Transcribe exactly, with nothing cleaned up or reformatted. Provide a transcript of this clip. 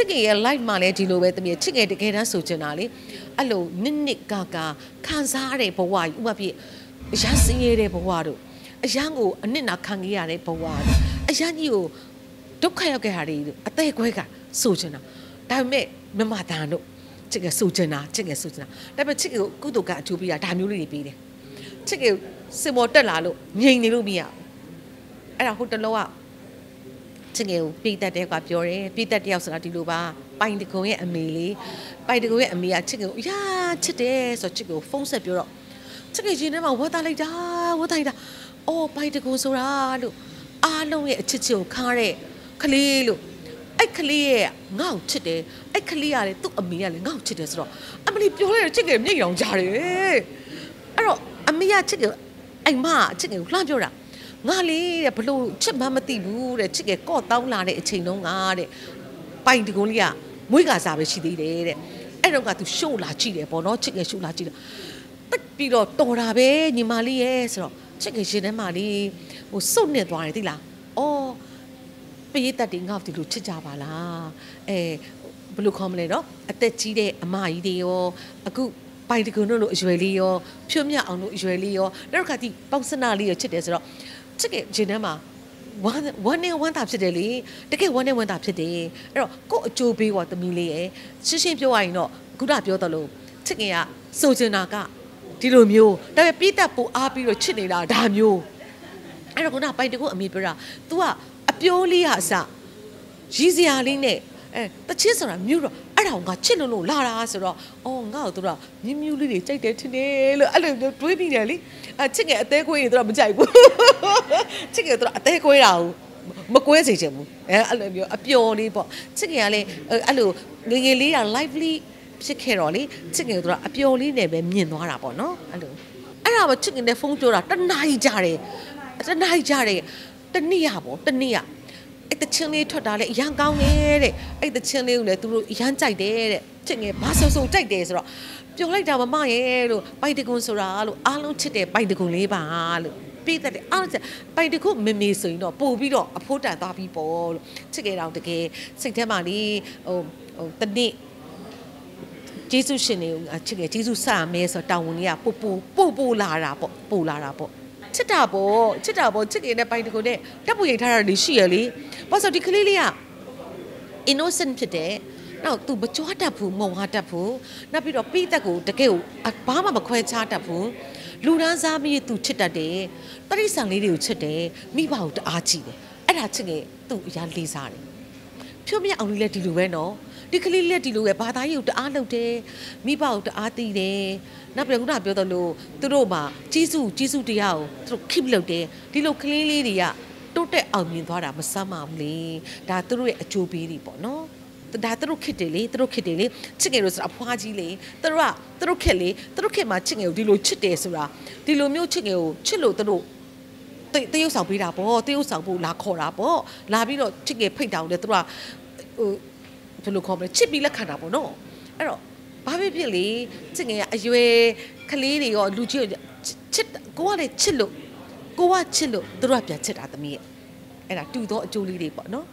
Chiggy a light money to lower the chicken together so generally. Allo, Ninik Gaga, Kansare Pawai, Wabi, Jasire Pawadu, a Jango, a Nina Kangiare Pawadu, a Janio, Tokayokari, a Tequaker, Sujana. Dame, Mamatano, Chicken Sujana, Chicken Sujana. Never chicken good to get to be a time you repeat. Chicken, Simotalo, Ning Nilubia. And I put the low up. Chingil, beat that equapiore, beat that Yasatiluba, bind the going and mealy, by the way, and me a chicken, ya, today, so chicken, phones at Europe. Chicken, what I da, what I da, oh, by the Gosora, I know it, Chichu, Kare, Kalilu, I clear, no today, I clear, took a meal, no to this rock. I believe you're a chicken, young Jarry. Oh, a mea chicken, I ma, chicken, Clambura. Nali, a blue chip mamati wood, a chicken caught down at a chain on art, pine to Golia, Wigasabi she did it. I don't got to show la chile, but no chicken shoe la chile. But Pilo Torabe, Nimali, yes, or chicken shinemali was so near Dwarilla. Oh, be it that thing of the Luchijabala, a blue comleno, a tetchide, a maideo, a good. Pine to Gono Israeli or Pumia on Israeli or Lercati, Bonsonali or Chidesro. Ticket Genema one one day went up today, take one day went up today. Go to be what the melee, Sushi Pioino, good up your low, taking a Sojonaga, Dilomio, that beat up Apiro Chinilla, damn you. I don't go up by the go amibera, Tua, Apioliasa, Gizialine, the Chisora Muro. Chino, Lara, oh, Gautra, you newly take that today. I don't know, dreaming early. I take a takeaway from Jago. Take a takeaway out. Maquesism. I love you, a pure neighbor. Tiggale, allo, legally a lively, securely, Tiggatra, a purely never mean Warabono. I have a chicken the phone to the Nijari, the Nijari, the Niabo, the Nia. The chili to darle, young gown air, ate the chili through Yansai there, taking a pass so take days. You like our my air, by the Gonsoralo, Allo Chite, by the Guleba, beat that answer by the good mimi, so you know, Bobido, a put at our people, take it out the gay, Saint Emily, oh, the knee. Jesus Shiny, a chicken, Jesus Sam, Miss or Downia, Popo, Popo Lara, Polarapo. Chitabo, Chitabo, chicken a pint go day, double entirely sheerly. Was a declaria innocent today. Now to Bachuatapu, Mohatapu, Napito Pitago, the Gil, at Pama Quetapu, Luna Zami to Chita day, but it's a little today, me about Archie, and Archie to Yandizari. Pumia only let you know, declare let you a batayu to Arno day, me about Arti day. Napaguna Biodolo, Turoma, Jisu, Jisu Diao, through Kimlo de, Dilo Clelia, Tote Alminvara, Masama, Lee, Datru, a Jubi Bono, the Datru Kitty, through Kitty, Chigaros Apuaji, the Ra, through Kelly, through Kema Chingo, Dilo Chitesura, Dilo Mio Chingo, Chillo, the Ro, the Yosabrabo, the Yosabu, La Corabo, Labino, Chiggy, pay down the Ra to look over Chibi La Canabono. Probably, singing as you a Kalini or Lucio chit go on a chillo, go on chillo, the rapture chit at me. And I do thought Julie, but no.